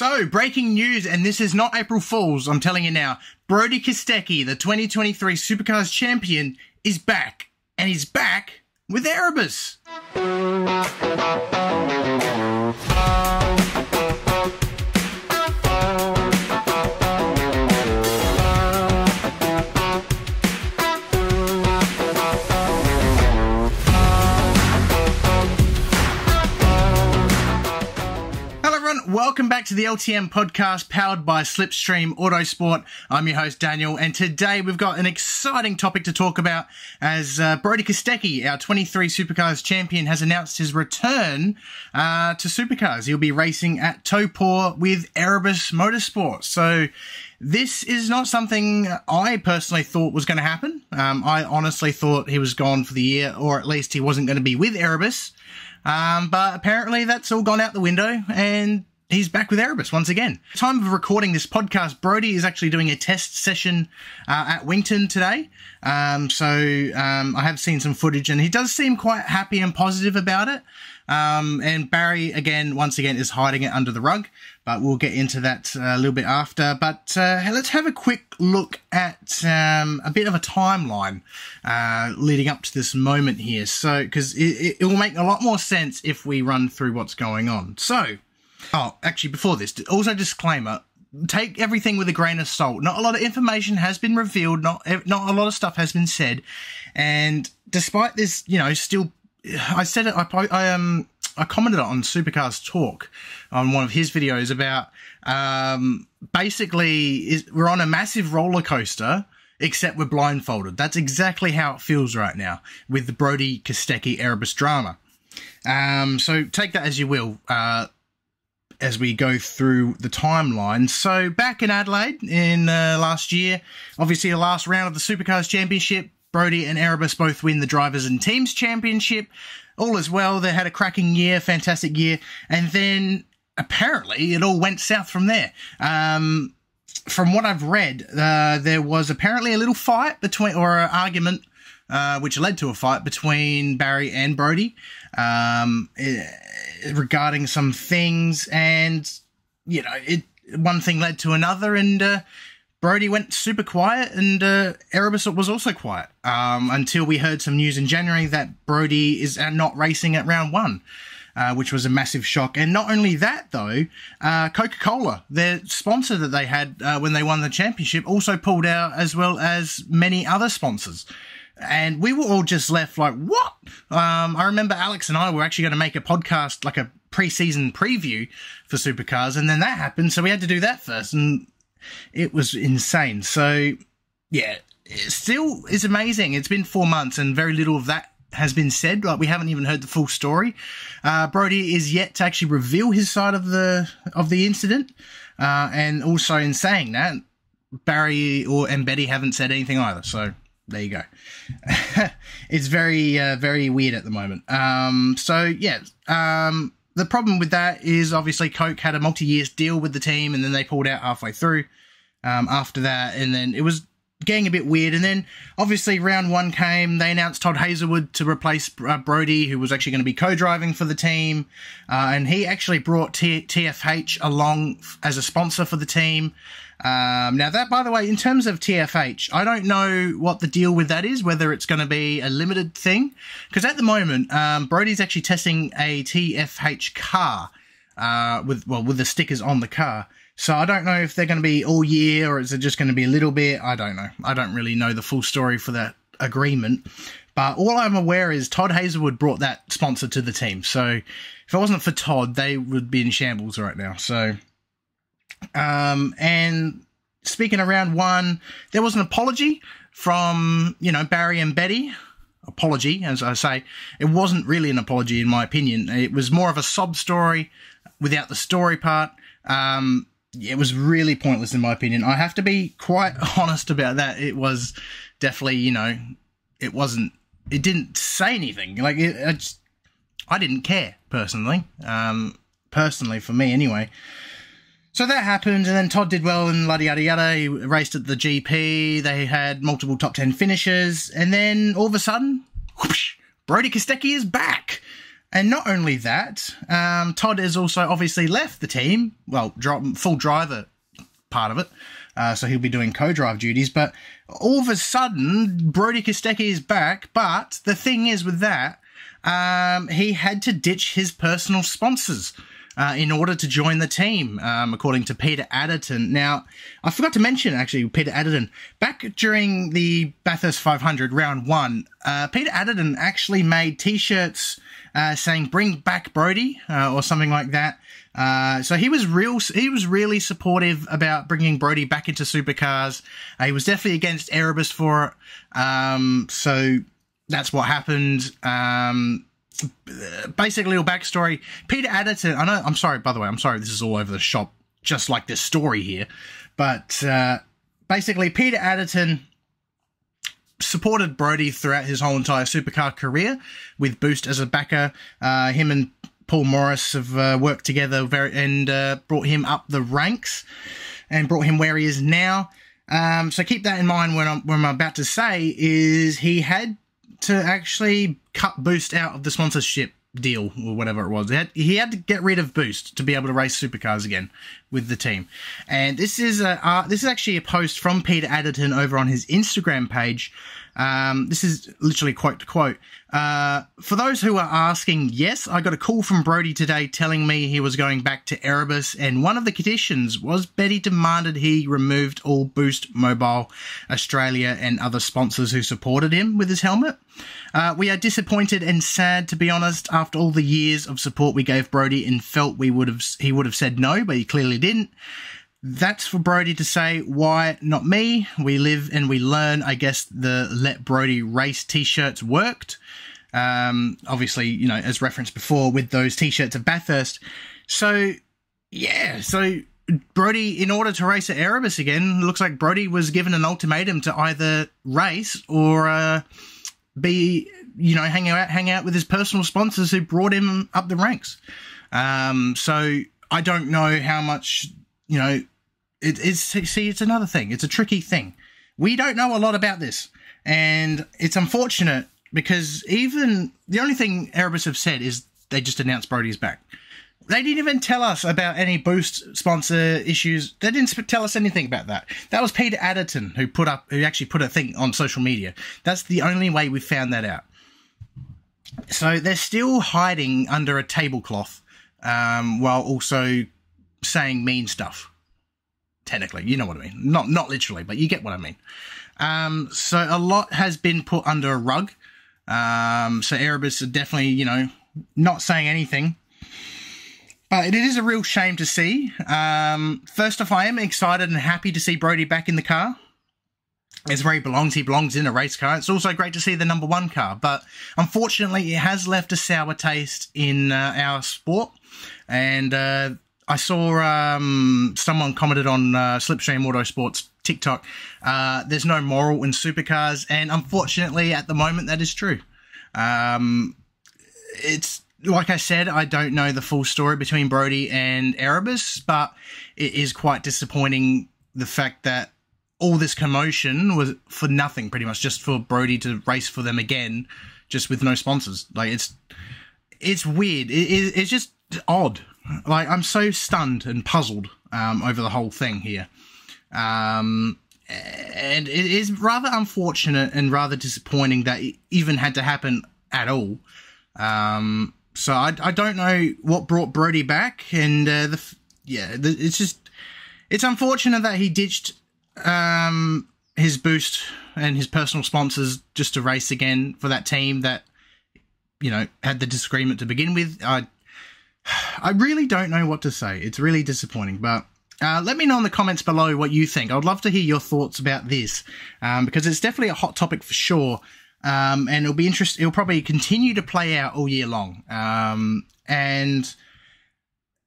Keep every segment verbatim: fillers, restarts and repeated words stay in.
So, breaking news, and this is not April Fool's, I'm telling you now. Brodie Kostecki, the twenty twenty-three Supercars champion, is back. And he's back with Erebus. Welcome back to the L T M podcast powered by Slipstream Autosport. I'm your host Daniel, and today we've got an exciting topic to talk about as uh, Brodie Kostecki, our twenty-three Supercars champion, has announced his return uh, to Supercars. He'll be racing at Taupo with Erebus Motorsport. So this is not something I personally thought was going to happen. Um, I honestly thought he was gone for the year, or at least he wasn't going to be with Erebus. Um, but apparently that's all gone out the window, and he's back with Erebus once again. At the time of recording this podcast, Brodie is actually doing a test session uh, at Winton today. Um, so um, I have seen some footage, and he does seem quite happy and positive about it. Um, and Barry, again, once again, is hiding it under the rug. But we'll get into that a little bit after. But uh, let's have a quick look at um, a bit of a timeline uh, leading up to this moment here. So, because it, it will make a lot more sense if we run through what's going on. So... Oh, actually, before this, also disclaimer, take everything with a grain of salt. Not a lot of information has been revealed, not not a lot of stuff has been said, and despite this, you know, still, I said it, I, I, um, I commented on Supercars Talk on one of his videos about, um, basically, is, we're on a massive roller coaster, except we're blindfolded. That's exactly how it feels right now with the Brodie Kostecki Erebus drama. Um, so take that as you will, uh, as we go through the timeline. So back in Adelaide in uh, last year, obviously the last round of the Supercars Championship, Brodie and Erebus both win the Drivers and Teams Championship. All is well. They had a cracking year, fantastic year. And then apparently it all went south from there. Um, from what I've read, uh, there was apparently a little fight between, or an argument, Uh, which led to a fight between Barry and Brodie um, regarding some things. And, you know, it one thing led to another, and uh, Brodie went super quiet, and uh, Erebus was also quiet um, until we heard some news in January that Brodie is not racing at round one, uh, which was a massive shock. And not only that, though, uh, Coca-Cola, their sponsor that they had uh, when they won the championship, also pulled out, as well as many other sponsors. And we were all just left like, what? Um, I remember Alex and I were actually going to make a podcast, like a pre-season preview for Supercars, and then that happened, so we had to do that first, and it was insane. So, yeah, it still is amazing. It's been four months, and very little of that has been said. Like, we haven't even heard the full story. Uh, Brodie is yet to actually reveal his side of the of the incident, uh, and also in saying that, Barry or and Betty haven't said anything either, so... There you go. It's very, uh, very weird at the moment. Um, so, yeah, um, the problem with that is obviously Coke had a multi-year deal with the team, and then they pulled out halfway through um, after that. And then it was getting a bit weird. And then obviously round one came. They announced Todd Hazelwood to replace uh, Brodie, who was actually going to be co-driving for the team. Uh, and he actually brought T TFH along as a sponsor for the team. Um, now that, by the way, in terms of T F H, I don't know what the deal with that is, whether it's going to be a limited thing, because at the moment, um, Brodie's actually testing a T F H car, uh, with, well, with the stickers on the car. So I don't know if they're going to be all year, or is it just going to be a little bit? I don't know. I don't really know the full story for that agreement, but all I'm aware is Todd Hazelwood brought that sponsor to the team. So if it wasn't for Todd, they would be in shambles right now. So... Um, and speaking of round one, there was an apology from, you know, Barry and Betty. Apology, as I say. It wasn't really an apology, in my opinion. It was more of a sob story without the story part. Um, it was really pointless, in my opinion. I have to be quite honest about that. It was definitely, you know, it wasn't, it didn't say anything. Like, it, I, just, I didn't care, personally. Um, personally, for me, anyway. So that happened, and then Todd did well, and yada yada yada. He raced at the G P. They had multiple top ten finishes, and then all of a sudden, whoosh, Brodie Kostecki is back. And not only that, um, Todd has also obviously left the team, well, full driver part of it, uh, so he'll be doing co-drive duties, but all of a sudden, Brodie Kostecki is back, but the thing is with that, um, he had to ditch his personal sponsors uh, in order to join the team, um, according to Peter Adderton. Now, I forgot to mention, actually, Peter Adderton, back during the Bathurst five hundred, round one, uh, Peter Adderton actually made T-shirts Uh, saying "Bring back Brodie" uh, or something like that. Uh, so he was real. He was really supportive about bringing Brodie back into Supercars. Uh, he was definitely against Erebus for it. Um, so that's what happened. Um, basically, little backstory: Peter Adderton. I know. I'm sorry. By the way, I'm sorry. This is all over the shop, just like this story here. But uh, basically, Peter Adderton supported Brodie throughout his whole entire supercar career with Boost as a backer. Uh, him and Paul Morris have uh, worked together very, and uh, brought him up the ranks and brought him where he is now. Um, so keep that in mind when I'm, when I'm about to say is he had to actually cut Boost out of the sponsorship deal or whatever it was. He had, he had to get rid of Boost to be able to race supercars again with the team. And this is a uh, this is actually a post from Peter Adderton over on his Instagram page. Um, this is literally quote to quote. Uh, for those who are asking, yes, I got a call from Brodie today telling me he was going back to Erebus, and one of the conditions was Betty demanded he removed all Boost Mobile Australia and other sponsors who supported him with his helmet. Uh, we are disappointed and sad, to be honest, after all the years of support we gave Brodie and felt we would have he would have said no, but he clearly didn't. That's for Brodie to say, why not me? We live and we learn. I guess the Let Brodie Race t-shirts worked. Um, obviously, you know, as referenced before with those t-shirts at Bathurst. So, yeah, so Brodie, in order to race at Erebus again, looks like Brodie was given an ultimatum to either race or uh, be, you know, hang out, hang out with his personal sponsors who brought him up the ranks. Um, so I don't know how much... You know, it, it's see, it's another thing. It's a tricky thing. We don't know a lot about this, and it's unfortunate because even the only thing Erebus have said is they just announced Brodie's back. They didn't even tell us about any Boost sponsor issues. They didn't tell us anything about that. That was Peter Adderton who put up, who actually put a thing on social media. That's the only way we found that out. So they're still hiding under a tablecloth, um, while also saying mean stuff. Technically, you know what I mean. Not not literally, but you get what I mean. Um, so a lot has been put under a rug. Um, so Erebus are definitely, you know, not saying anything. But it is a real shame to see. Um, first off, I am excited and happy to see Brodie back in the car. It's where he belongs. He belongs in a race car. It's also great to see the number one car. But unfortunately, it has left a sour taste in uh, our sport. And... Uh, I saw um, someone commented on uh, Slipstream Autosport's TikTok, uh, there's no moral in supercars, and unfortunately at the moment that is true. Um, it's, like I said, I don't know the full story between Brodie and Erebus, but it is quite disappointing the fact that all this commotion was for nothing, pretty much, just for Brodie to race for them again, just with no sponsors. Like, it's, it's weird. It, it, it's just odd. Like, I'm so stunned and puzzled um, over the whole thing here. Um, and it is rather unfortunate and rather disappointing that it even had to happen at all. Um, so I, I don't know what brought Brodie back. And, uh, the, yeah, the, it's just... It's unfortunate that he ditched um, his Boost and his personal sponsors just to race again for that team that, you know, had the disagreement to begin with. I... I really don't know what to say. It's really disappointing, but uh, let me know in the comments below what you think. I'd love to hear your thoughts about this um, because it's definitely a hot topic for sure, um, and it'll be interesting. It'll probably continue to play out all year long, um, and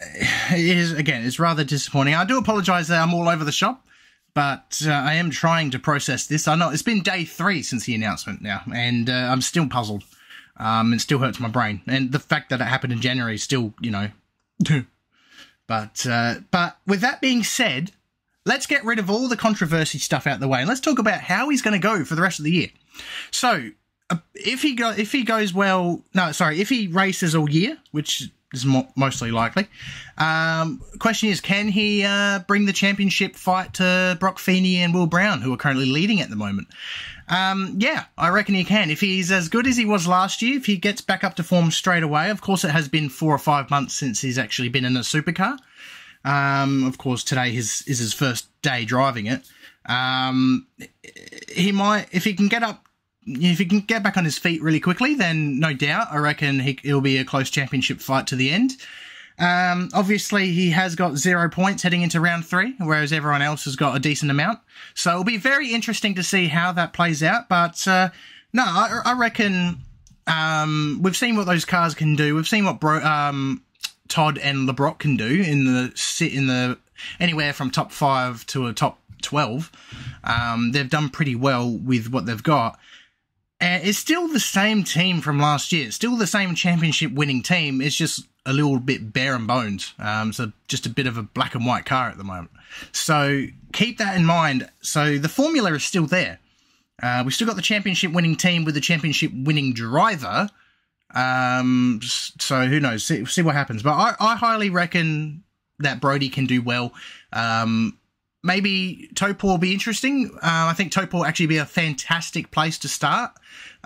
it is, again, it's rather disappointing. I do apologise that I'm all over the shop, but uh, I am trying to process this. I know it's been day three since the announcement now, and uh, I'm still puzzled. Um, it still hurts my brain, and the fact that it happened in January still, you know, but, uh, but with that being said, let's get rid of all the controversy stuff out of the way, and let's talk about how he's going to go for the rest of the year. So if he go, if he goes well, no, sorry, if he races all year, which is mo mostly likely, um, question is, can he uh, bring the championship fight to Brock Feeney and Will Brown, who are currently leading at the moment? Um, yeah, I reckon he can. If he's as good as he was last year, if he gets back up to form straight away, of course it has been four or five months since he's actually been in a supercar. Um, of course, today his, is his first day driving it. Um, he might, if he can get up, if he can get back on his feet really quickly, then no doubt, I reckon he, it'll be a close championship fight to the end. Um, obviously, he has got zero points heading into round three, whereas everyone else has got a decent amount. So it'll be very interesting to see how that plays out. But uh, no, I, I reckon um, we've seen what those cars can do. We've seen what Bro, um, Todd and Lebrot can do in the sit in the anywhere from top five to a top twelve. Um, they've done pretty well with what they've got. Uh, it's still the same team from last year. It's still the same championship-winning team. It's just a little bit bare and bones. Um, so just a bit of a black and white car at the moment. So keep that in mind. So the formula is still there. Uh, we've still got the championship-winning team with the championship-winning driver. Um, so who knows? See, see what happens. But I, I highly reckon that Brodie can do well. Um, maybe Taupo will be interesting. Uh, I think Taupo will actually be a fantastic place to start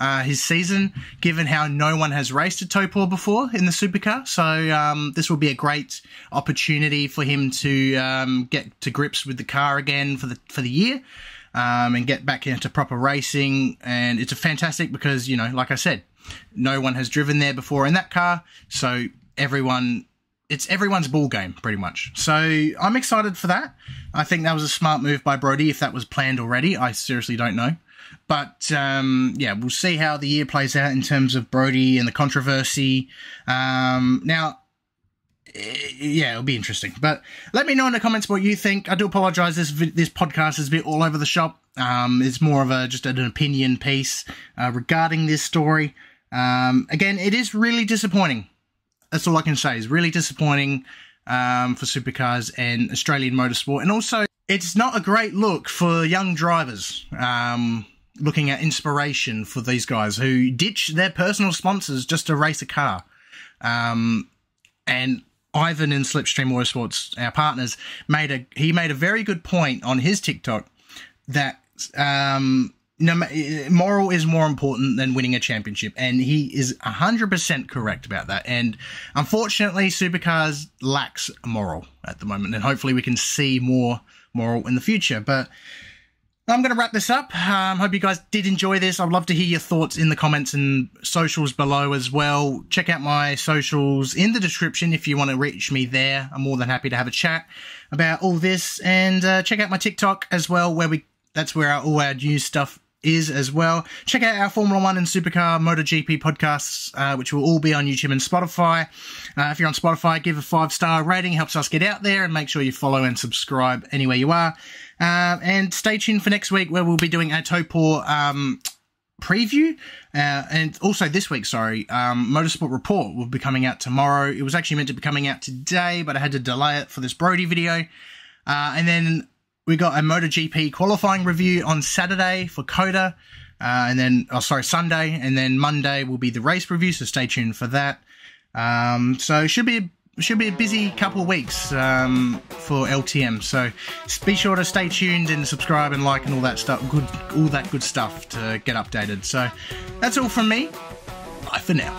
uh, his season, given how no one has raced a Taupo before in the supercar. So um, this will be a great opportunity for him to um, get to grips with the car again for the for the year um, and get back into proper racing. And it's a fantastic because, you know, like I said, no one has driven there before in that car. So everyone... it's everyone's ball game, pretty much. So I'm excited for that. I think that was a smart move by Brodie, if that was planned already. I seriously don't know. But, um, yeah, we'll see how the year plays out in terms of Brodie and the controversy. Um, now, yeah, it'll be interesting. But let me know in the comments what you think. I do apologise. This this podcast is a bit all over the shop. Um, it's more of a just an opinion piece uh, regarding this story. Um, again, it is really disappointing. That's all I can say. Is really disappointing um, for supercars and Australian motorsport. And also, it's not a great look for young drivers um, looking at inspiration for these guys who ditch their personal sponsors just to race a car. Um, and Ivan in Slipstream Autosports, our partners, made a he made a very good point on his TikTok that... Um, No, moral is more important than winning a championship, and he is one hundred percent correct about that. And unfortunately, supercars lacks moral at the moment, and hopefully we can see more moral in the future. But I'm going to wrap this up. Um, hope you guys did enjoy this. I'd love to hear your thoughts in the comments and socials below as well. Check out my socials in the description if you want to reach me there. I'm more than happy to have a chat about all this, and uh, check out my TikTok as well, where we that's where our, all our news stuff is as well. Check out our Formula One and Supercar MotoGP podcasts, uh, which will all be on YouTube and Spotify. Uh, if you're on Spotify, give a five star rating. Helps us get out there, and make sure you follow and subscribe anywhere you are. Uh, and stay tuned for next week, where we'll be doing a Taupo um, preview. Uh, and also this week, sorry, um, Motorsport Report will be coming out tomorrow. It was actually meant to be coming out today, but I had to delay it for this Brodie video. Uh, and then... we got a MotoGP qualifying review on Saturday for Coda, uh, and then, oh, sorry, Sunday, and then Monday will be the race review, so stay tuned for that. Um, so it should be, should be a busy couple of weeks um, for L T M, so be sure to stay tuned and subscribe and like and all that stuff, good, all that good stuff to get updated. So that's all from me. Bye for now.